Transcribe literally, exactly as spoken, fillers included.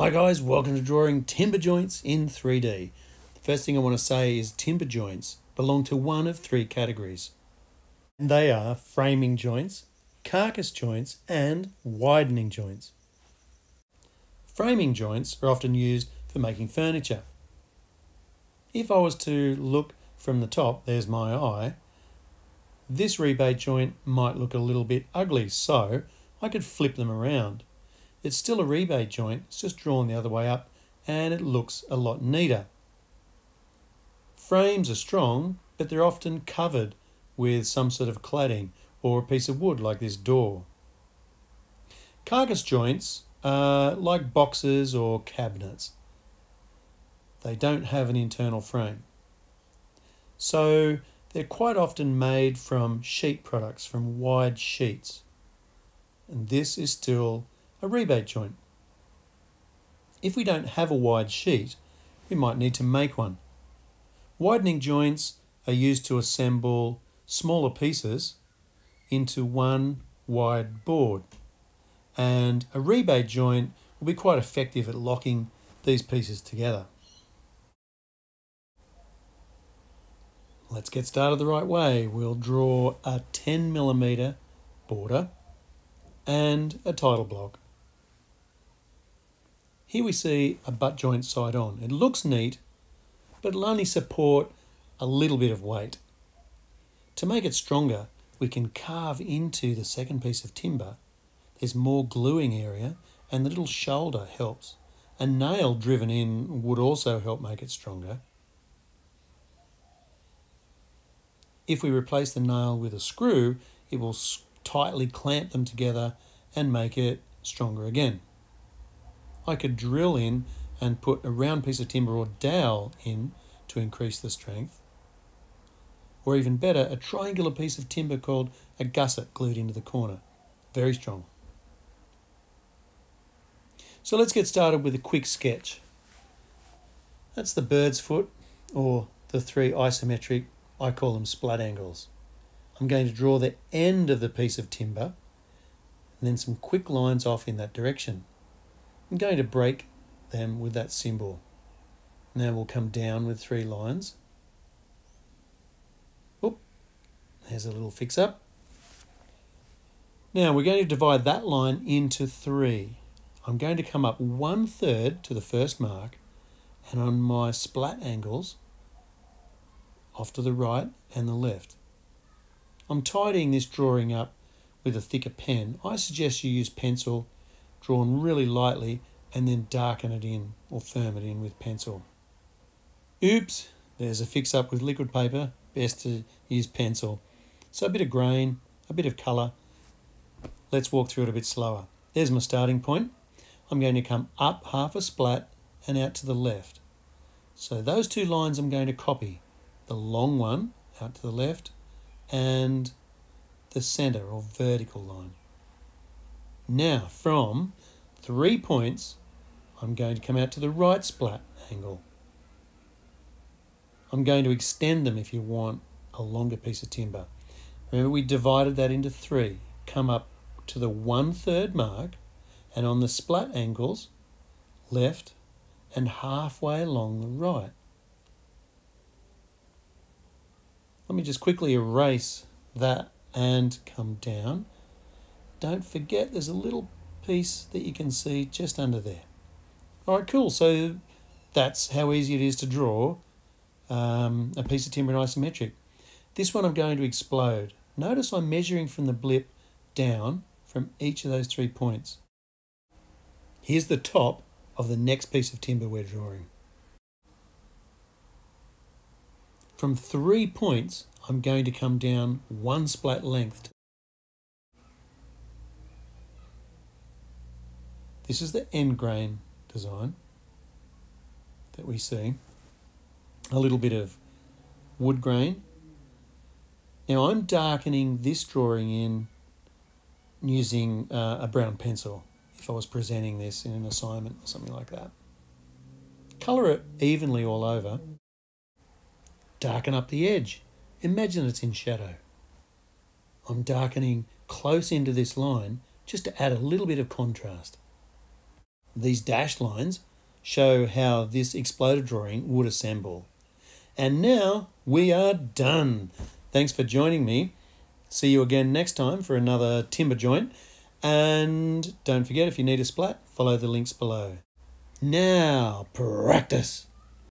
Hi guys, welcome to drawing timber joints in three D. The first thing I want to say is timber joints belong to one of three categories. And they are framing joints, carcass joints, and widening joints. Framing joints are often used for making furniture. If I was to look from the top, there's my eye, this rebate joint might look a little bit ugly, so I could flip them around. It's still a rebate joint, it's just drawn the other way up and it looks a lot neater. Frames are strong, but they're often covered with some sort of cladding or a piece of wood like this door. Carcass joints are like boxes or cabinets. They don't have an internal frame. So they're quite often made from sheet products, from wide sheets. And this is still a rebate joint. If we don't have a wide sheet, we might need to make one. Widening joints are used to assemble smaller pieces into one wide board, and a rebate joint will be quite effective at locking these pieces together. Let's get started the right way. We'll draw a ten millimeter border and a title block. Here we see a butt joint side on. It looks neat, but it'll only support a little bit of weight. To make it stronger, we can carve into the second piece of timber. There's more gluing area, and the little shoulder helps. A nail driven in would also help make it stronger. If we replace the nail with a screw, it will tightly clamp them together and make it stronger again. I could drill in and put a round piece of timber or dowel in to increase the strength. Or even better, a triangular piece of timber called a gusset glued into the corner. Very strong. So let's get started with a quick sketch. That's the bird's foot, or the three isometric, I call them splat angles. I'm going to draw the end of the piece of timber and then some quick lines off in that direction. I'm going to break them with that symbol. Now we'll come down with three lines. Oop, there's a little fix up. Now we're going to divide that line into three. I'm going to come up one third to the first mark, and on my splat angles, off to the right and the left. I'm tidying this drawing up with a thicker pen. I suggest you use pencil, drawn really lightly, and then darken it in or firm it in with pencil. Oops, there's a fix up with liquid paper. Best to use pencil. So a bit of grain, a bit of colour. Let's walk through it a bit slower. There's my starting point. I'm going to come up half a splat and out to the left. So those two lines I'm going to copy. The long one out to the left, and the center or vertical line. Now from three points, I'm going to come out to the right splat angle. I'm going to extend them if you want a longer piece of timber. Remember we divided that into three. Come up to the one third mark, and on the splat angles, left and halfway along the right. Let me just quickly erase that and come down. Don't forget there's a little piece that you can see just under there. All right, cool. So that's how easy it is to draw um, a piece of timber in isometric. This one I'm going to explode. Notice I'm measuring from the blip down from each of those three points. Here's the top of the next piece of timber we're drawing. From three points, I'm going to come down one splat length. This is the end grain design that we see. A little bit of wood grain. Now I'm darkening this drawing in using uh, a brown pencil if I was presenting this in an assignment or something like that. Colour it evenly all over. Darken up the edge. Imagine it's in shadow. I'm darkening close into this line just to add a little bit of contrast. These dashed lines show how this exploded drawing would assemble. And now we are done. Thanks for joining me. See you again next time for another timber joint. And don't forget, if you need a splat, follow the links below. Now, practice.